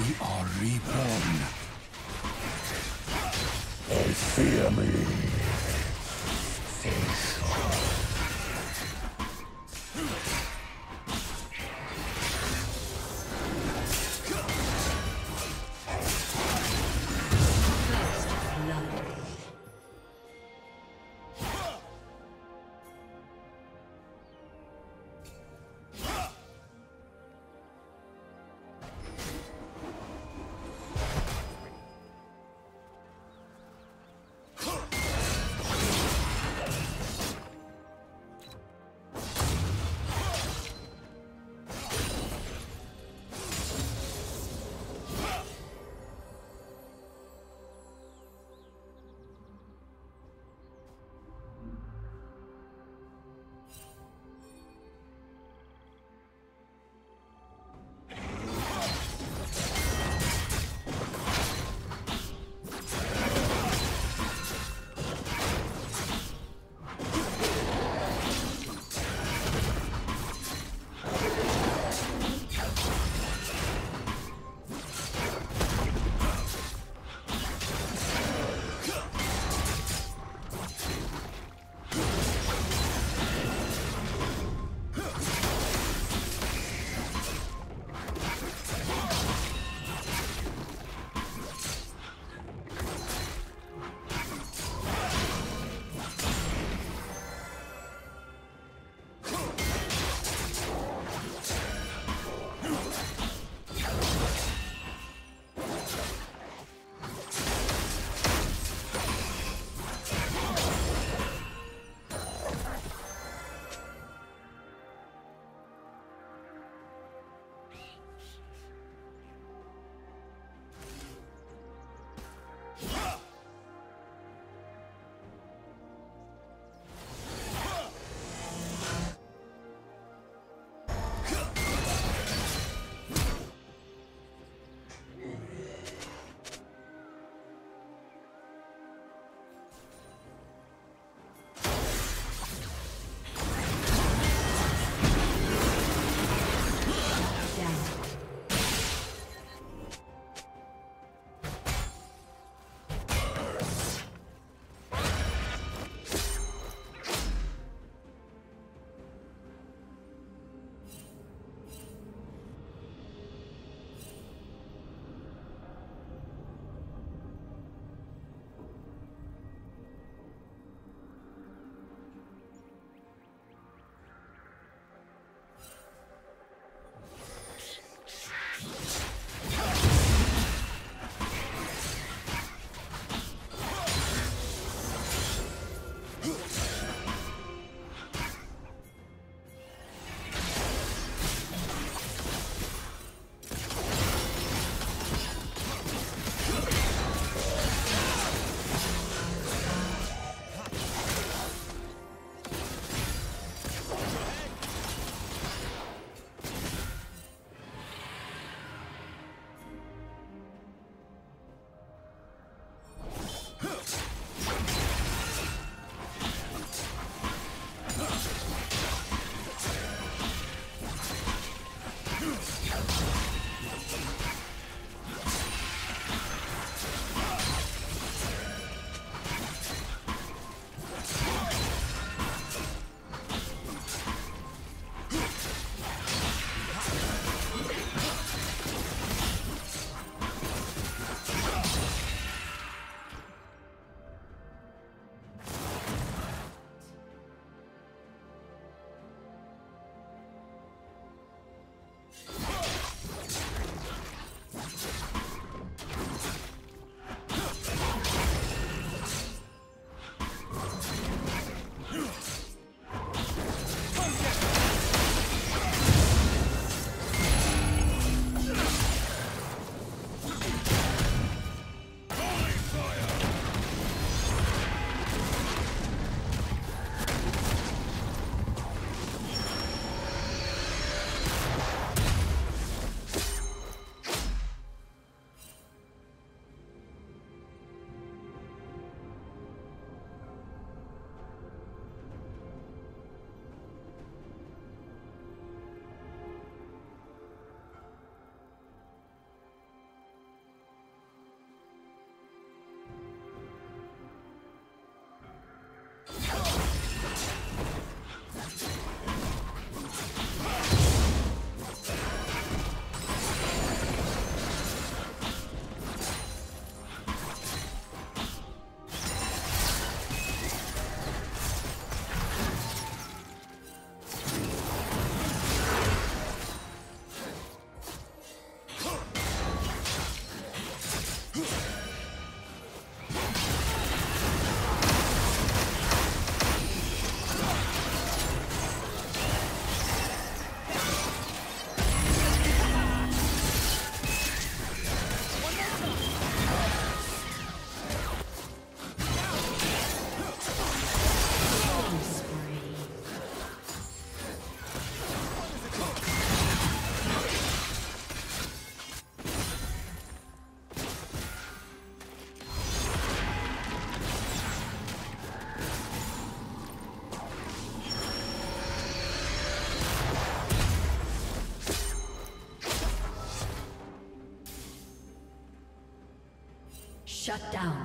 We are reborn. They fear me. Shut down.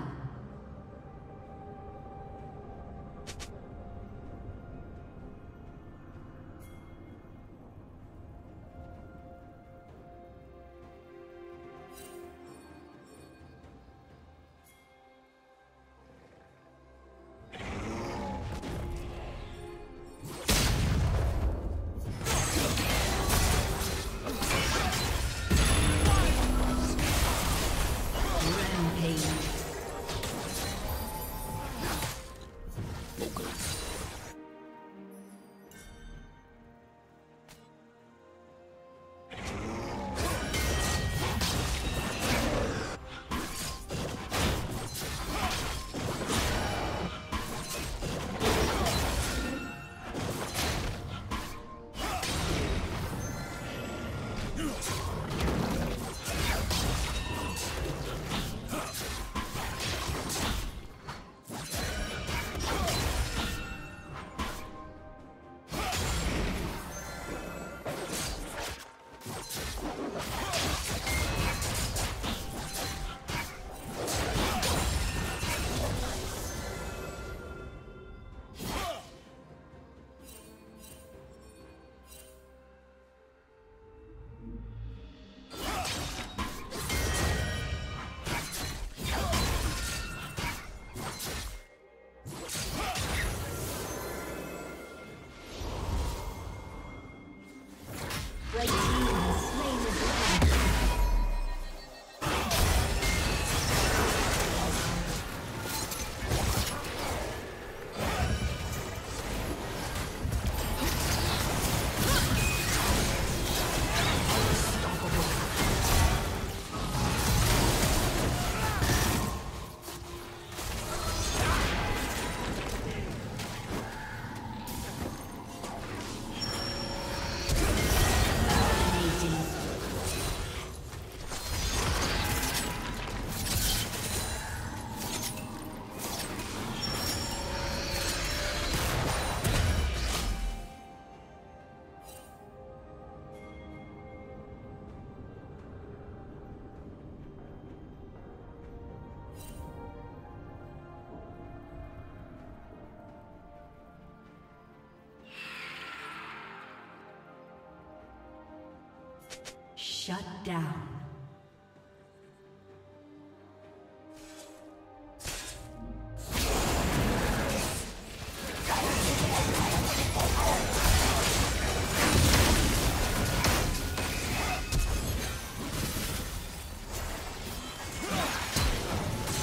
Shut down.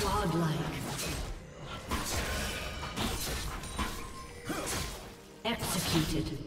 Godlike. Executed.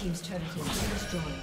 team's turret has been destroyed.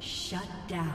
Shut down.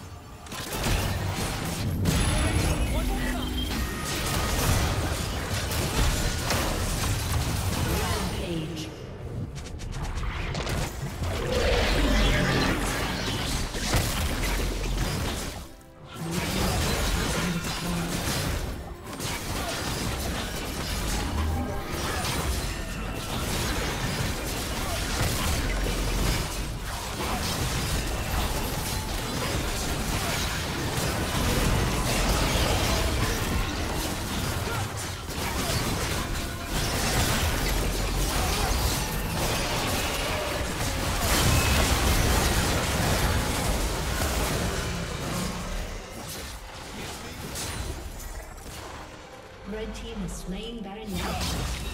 Red team has slain Baron Nashor.